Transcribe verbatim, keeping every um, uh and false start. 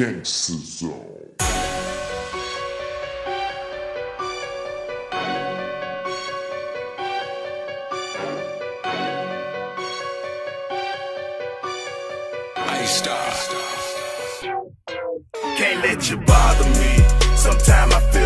Gangsta Zone. Ice Star. Can't let you bother me. Sometime I feel